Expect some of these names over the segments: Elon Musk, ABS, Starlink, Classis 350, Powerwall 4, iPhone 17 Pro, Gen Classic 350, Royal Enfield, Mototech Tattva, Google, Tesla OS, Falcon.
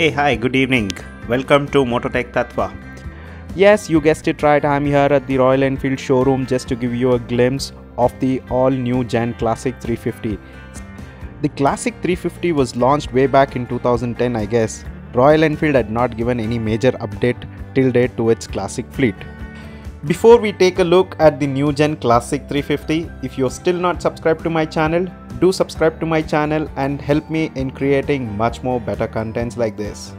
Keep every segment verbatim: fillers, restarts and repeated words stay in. Hey, hi, good evening. Welcome to Mototech Tattva. Yes, you guessed it right. I'm here at the Royal Enfield showroom just to give you a glimpse of the all-new Gen Classic three fifty. The Classic three fifty was launched way back in two thousand ten, I guess. Royal Enfield had not given any major update till date to its Classic fleet. Before we take a look at the new Gen Classic three fifty, if you're still not subscribed to my channel, do subscribe to my channel and help me in creating much more better contents like this.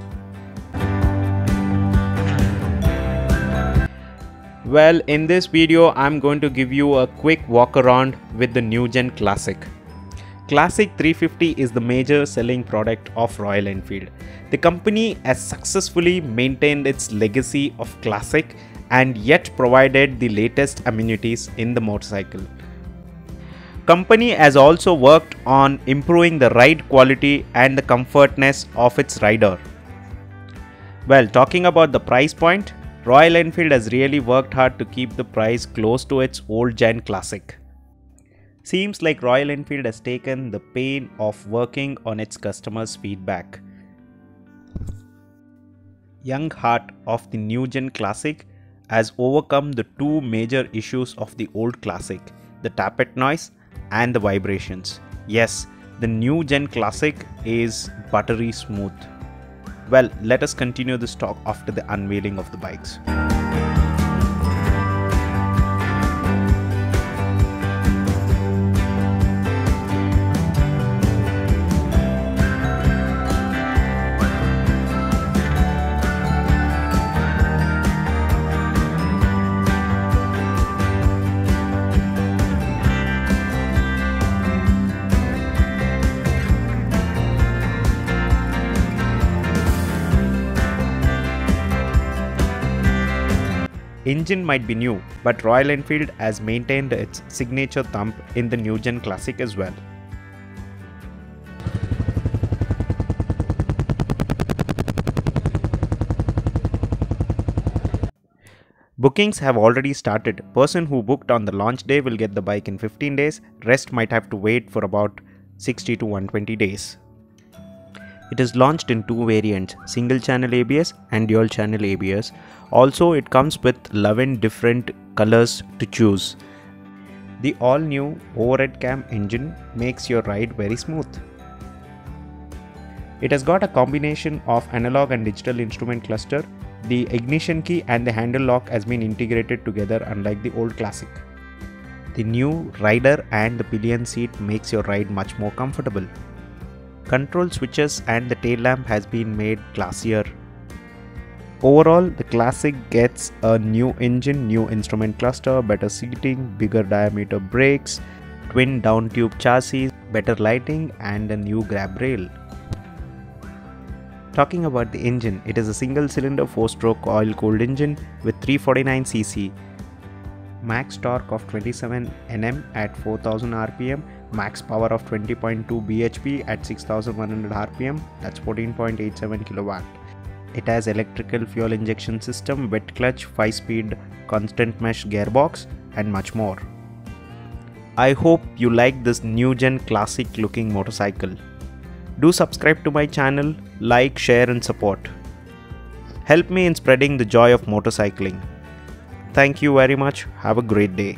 Well, in this video, I'm going to give you a quick walk around with the new Gen Classic. Classic three fifty is the major selling product of Royal Enfield. The company has successfully maintained its legacy of Classic and yet provided the latest amenities in the motorcycle. Company has also worked on improving the ride quality and the comfortness of its rider. Well, talking about the price point, Royal Enfield has really worked hard to keep the price close to its old Gen Classic. Seems like Royal Enfield has taken the pain of working on its customers' feedback. Young heart of the new Gen Classic has overcome the two major issues of the old Classic, the tappet noise and the vibrations. Yes, the new Gen Classic is buttery smooth. Well, let us continue this talk after the unveiling of the bikes. Engine might be new, but Royal Enfield has maintained its signature thump in the new Gen Classic as well. Bookings have already started. Person who booked on the launch day will get the bike in fifteen days. Rest might have to wait for about sixty to one hundred twenty days. It is launched in two variants, single channel A B S and dual channel A B S. Also, it comes with eleven different colors to choose. The all new overhead cam engine makes your ride very smooth. It has got a combination of analog and digital instrument cluster. The ignition key and the handle lock has been integrated together, unlike the old Classic. The new rider and the pillion seat makes your ride much more comfortable. Control switches and the tail lamp has been made classier. Overall, the Classic gets a new engine, new instrument cluster, better seating, bigger diameter brakes, twin down tube chassis, better lighting and a new grab rail. Talking about the engine, it is a single cylinder four stroke oil cooled engine with three forty-nine c c, max torque of twenty-seven newton meters at four thousand r p m. Max power of twenty point two b h p at six thousand one hundred r p m, that's fourteen point eight seven kilowatt. It has electrical fuel injection system, wet clutch, five speed constant mesh gearbox and much more. I hope you like this new Gen Classic looking motorcycle. Do subscribe to my channel, like, share and support. Help me in spreading the joy of motorcycling. Thank you very much. Have a great day.